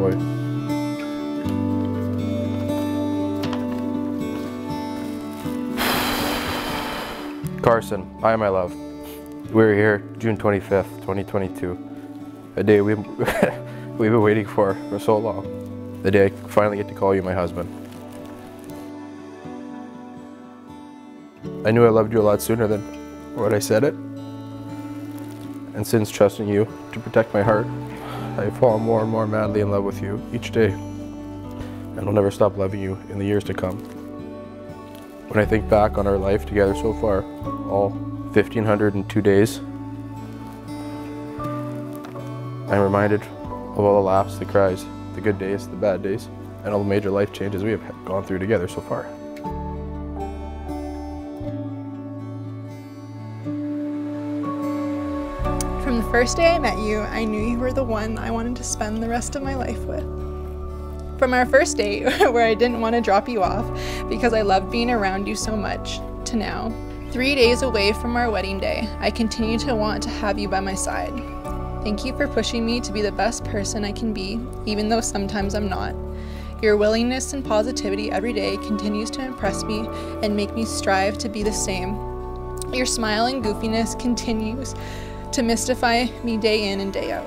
boy. Carson, hi my love. We're here June 25th, 2022. A day we've been waiting for so long. The day I finally get to call you my husband. I knew I loved you a lot sooner than when I said it. And since trusting you to protect my heart, I've fallen more and more madly in love with you each day. And I'll never stop loving you in the years to come. When I think back on our life together so far, all 1,502 days, I'm reminded of all the laughs, the cries, the good days, the bad days, and all the major life changes we have gone through together so far. From the first day I met you, I knew you were the one I wanted to spend the rest of my life with. From our first date, where I didn't want to drop you off because I loved being around you so much, to now, 3 days away from our wedding day, I continue to want to have you by my side. Thank you for pushing me to be the best person I can be, even though sometimes I'm not. Your willingness and positivity every day continues to impress me and make me strive to be the same. Your smile and goofiness continues to mystify me day in and day out.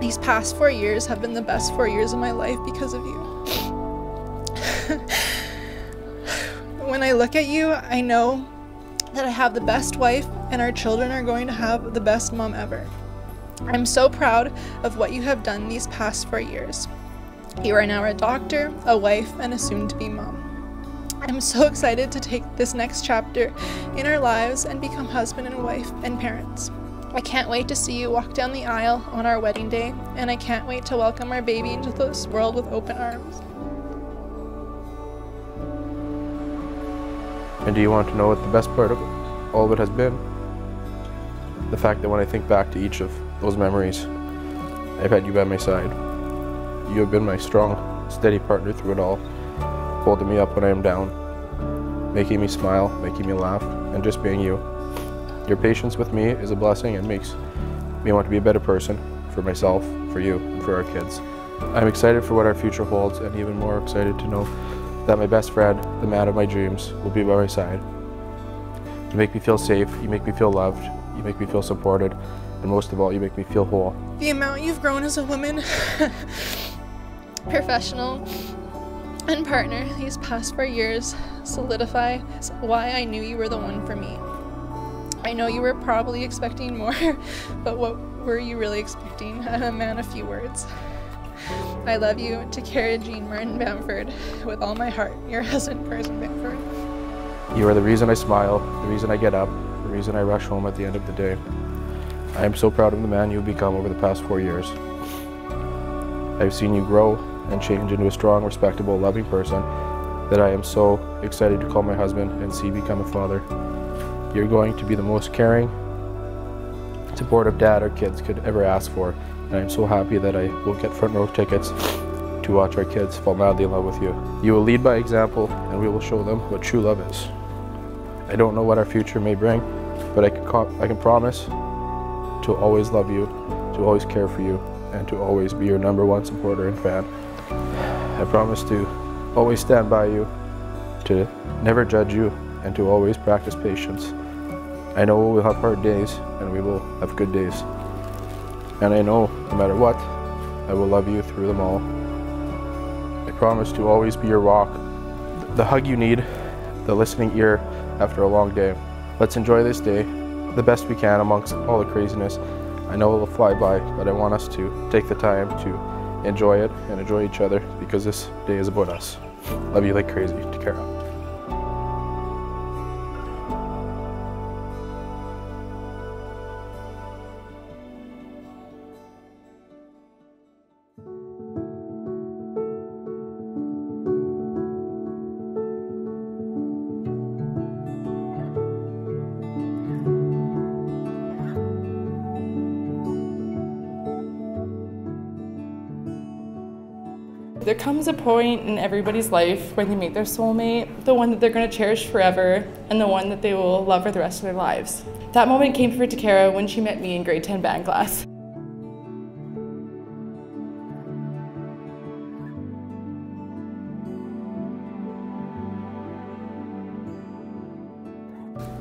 These past 4 years have been the best 4 years of my life because of you. When I look at you, I know that I have the best wife and our children are going to have the best mom ever. I'm so proud of what you have done these past 4 years. You are now a doctor, a wife, and a soon-to-be mom. I'm so excited to take this next chapter in our lives and become husband and wife and parents. I can't wait to see you walk down the aisle on our wedding day, and I can't wait to welcome our baby into this world with open arms. And do you want to know what the best part of all of it has been? The fact that when I think back to each of those memories, I've had you by my side. You have been my strong, steady partner through it all, holding me up when I am down, making me smile, making me laugh, and just being you. Your patience with me is a blessing and makes me want to be a better person for myself, for you, and for our kids. I'm excited for what our future holds and even more excited to know that my best friend, the man of my dreams, will be by my side. You make me feel safe, you make me feel loved, you make me feel supported, and most of all, you make me feel whole. The amount you've grown as a woman, professional, and partner these past 4 years solidifies why I knew you were the one for me. I know you were probably expecting more, but what were you really expecting? A man of few words. I love you, Takara Jean Martin Bamford, with all my heart, your husband, Carson Bamford. You are the reason I smile, the reason I get up, the reason I rush home at the end of the day. I am so proud of the man you've become over the past 4 years. I've seen you grow and change into a strong, respectable, loving person that I am so excited to call my husband and see become a father. You're going to be the most caring, supportive dad our kids could ever ask for, and I'm so happy that I will get front row tickets to watch our kids fall madly in love with you. You will lead by example, and we will show them what true love is. I don't know what our future may bring, but I can promise to always love you, to always care for you, and to always be your #1 supporter and fan. I promise to always stand by you, to never judge you, and to always practice patience. I know we'll have hard days, and we will have good days. And I know, no matter what, I will love you through them all. I promise to always be your rock, the hug you need, the listening ear after a long day. Let's enjoy this day the best we can amongst all the craziness. I know it'll fly by, but I want us to take the time to enjoy it and enjoy each other, because this day is about us. Love you like crazy, Takara. There comes a point in everybody's life when they meet their soulmate, the one that they're going to cherish forever, and the one that they will love for the rest of their lives. That moment came for Takara when she met me in grade 10 band class.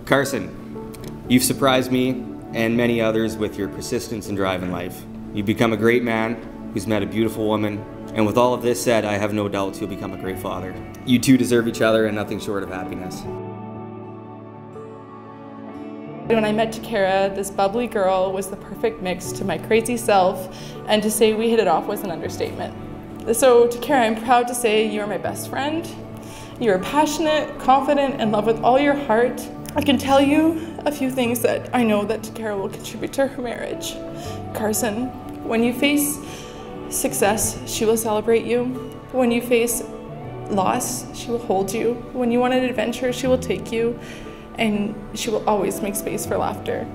Carson, you've surprised me and many others with your persistence and drive in life. You've become a great man who's met a beautiful woman, and with all of this said, I have no doubts you'll become a great father. You two deserve each other and nothing short of happiness. When I met Takara, this bubbly girl was the perfect mix to my crazy self, and to say we hit it off was an understatement. So Takara, I'm proud to say you are my best friend. You are passionate, confident, in love with all your heart. I can tell you a few things that I know that Takara will contribute to her marriage. Carson, when you face success, she will celebrate you. When you face loss, she will hold you. When you want an adventure, she will take you. And she will always make space for laughter.